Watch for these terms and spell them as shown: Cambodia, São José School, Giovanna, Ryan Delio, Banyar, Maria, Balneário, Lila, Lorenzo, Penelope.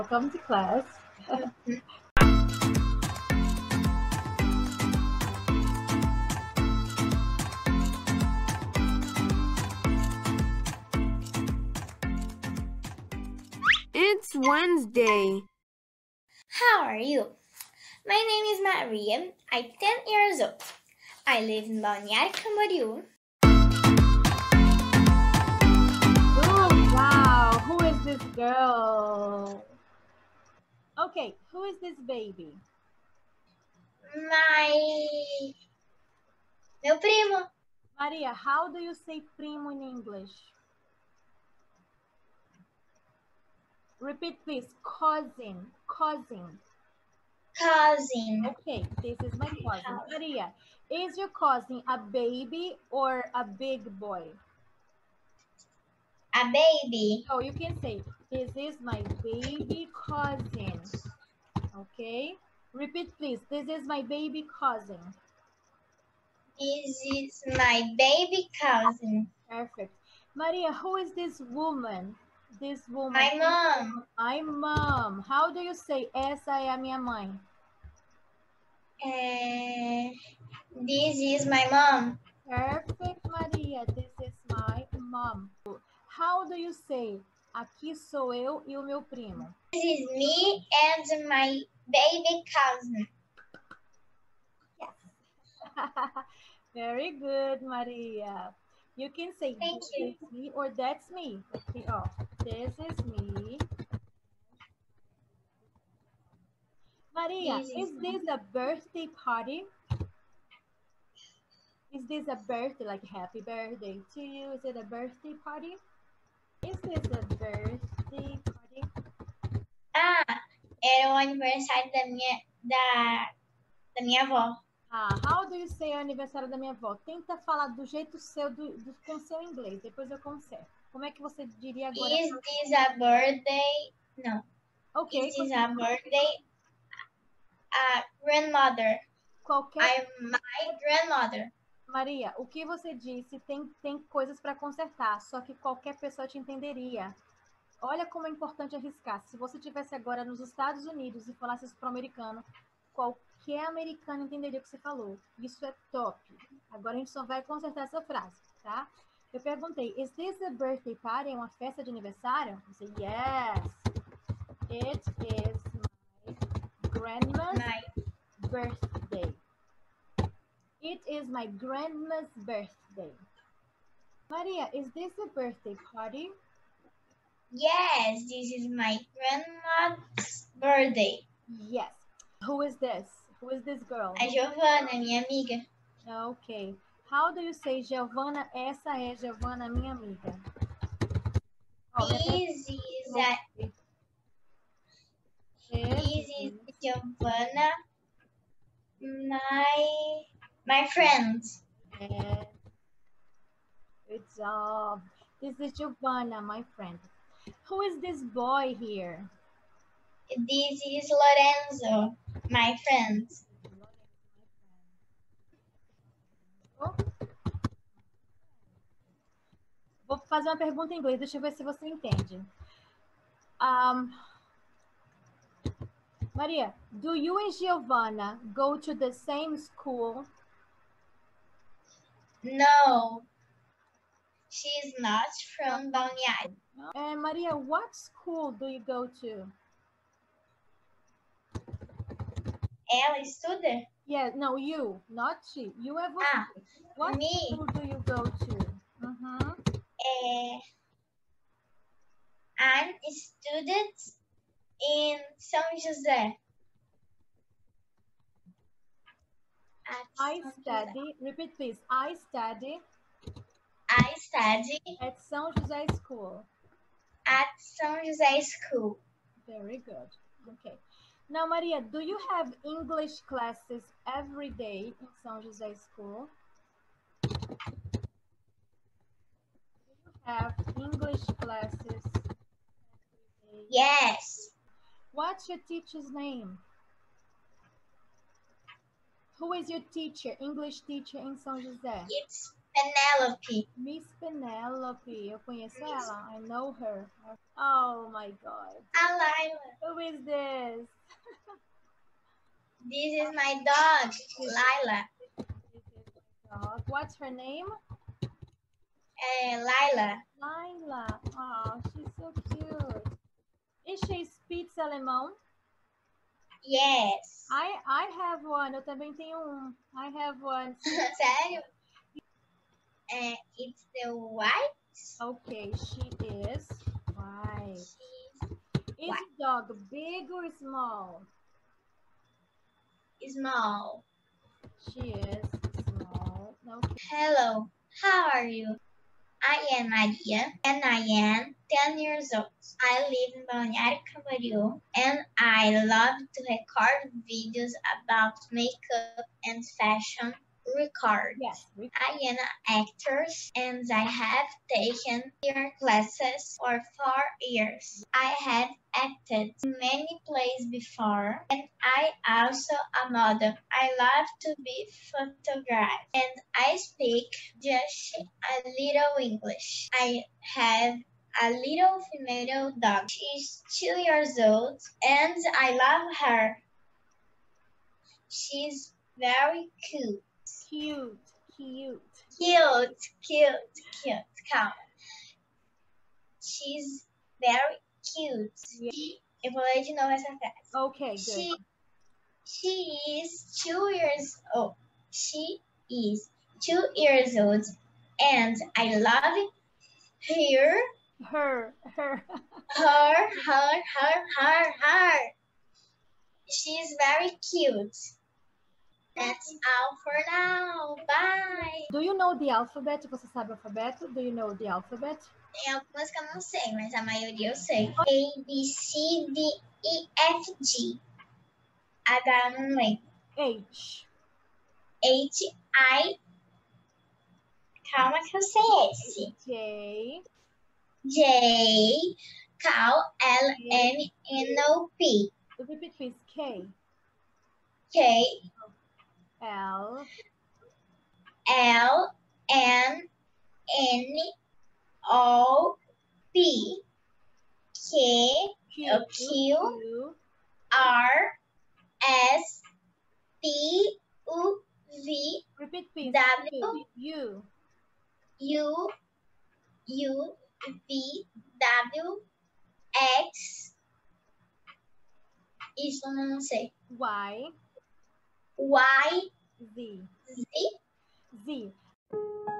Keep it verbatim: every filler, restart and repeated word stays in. Welcome to class. It's Wednesday. How are you? My name is Maria. I'm ten years old. I live in Balneário, Cambodia. Oh, wow. Who is this girl? Okay, who is this baby? My... Meu primo. Maria, how do you say primo in English? Repeat please. Cousin. Cousin. Cousin. Okay, this is my cousin. Maria, is your cousin a baby or a big boy? A baby. Oh, you can say, this is my baby cousin. Okay. Repeat, please. This is my baby cousin. This is my baby cousin. Perfect. Maria, who is this woman? This woman. My mom. My mom. How do you say, essa é a minha mãe? Uh, this is my mom. Perfect, Maria. This is my mom. How do you say, aqui sou eu e o meu primo? This is me and my baby cousin. Yes. Very good, Maria. You can say, Thank this you. Is me or that's me. Let's see. Oh, this is me. Maria, this is, is this me. A birthday party? Is this a birthday, like happy birthday to you? Is it a birthday party? Is this a birthday party? Ah, era o aniversário da minha, da, da minha avó. Ah, how do you say o aniversário da minha avó? Tenta falar do jeito seu, do, do, com seu inglês, depois eu conserto. Como é que você diria agora? Is this a birthday? Não. Okay. Is this a birthday? A grandmother. Qualquer... I'm my grandmother. Maria, o que você disse tem, tem coisas para consertar, só que qualquer pessoa te entenderia. Olha como é importante arriscar. Se você estivesse agora nos Estados Unidos e falasse isso para o americano, qualquer americano entenderia o que você falou. Isso é top. Agora a gente só vai consertar essa frase, tá? Eu perguntei, is this a birthday party? É uma festa de aniversário? Você, yes. It is my grandma's my. birthday. It is my grandma's birthday. Maria, is this a birthday party? Yes, this is my grandma's birthday. Yes. Who is this? Who is this girl? A Giovanna, minha amiga. Okay. How do you say Giovanna? Essa é Giovanna, minha amiga. Oh, this is a... This is Giovanna, my... My friends. Yeah. Good job. This is Giovanna, my friend. Who is this boy here? This is Lorenzo, my friend. Oh. Vou fazer uma pergunta em inglês, deixa eu ver se você entende. Um, Maria, do you and Giovanna go to the same school? No, she's not from Banyar. And Maria, what school do you go to? Ela estuda? Yeah, no, you, not she. You have ah, What me. school do you go to? Mm-hmm. uh, I'm a student in São José. I study, repeat please, I study. I study. At São José School. At São José School. Very good. Okay. Now, Maria, do you have English classes every day in São José School? Do you have English classes every day? Yes. What's your teacher's name? Who is your teacher, English teacher in São José? It's Penelope. Miss Penelope. Eu conheço Miss... ela. I know her. Oh, my God. A Lila. Who is this? This is my dog, Lila. This is my dog. What's her name? Uh, Lila. Lila. Oh, she's so cute. Is she speaks alemão? Yes. I, I have one. Eu também tenho um. I have one. Sério? Uh, it's the white. Okay, she is white. She's is white. The dog big or small? Small. She is small. No. Hello, how are you? I am Maria, and I am ten years old. I live in Balneário, Cambodia, and I love to record videos about makeup and fashion record. Yes. I am an actress, and I have taken theater classes for four years. I have acted in many plays before, and I also a model. I love to be photographed, and I speak just a little English. I have a little female dog. She's two years old, and I love her. She's very cute. Cute, cute. Cute, cute, cute. Calma. She's very cute. Yeah. She, eu vou ler de novo essa frase. Okay, good. She, she is two years old. She is two years old, and I love her. Her, her. her, her, her, her, her. She's very cute. That's all for now. Bye. Do you know the alphabet? Você sabe o alfabeto? Do you know the alphabet? Tem algumas que eu não sei, mas a maioria eu sei. A, B, C, D, E, F, G. H, não lembro. H. H, I. Calma que eu sei esse. J. J. Cal, L, M, N, O, P. O P, P, K. K. L L M N O P Q Q R S T U V W U U U V W X. Isso eu não sei. Y Y Z Z Z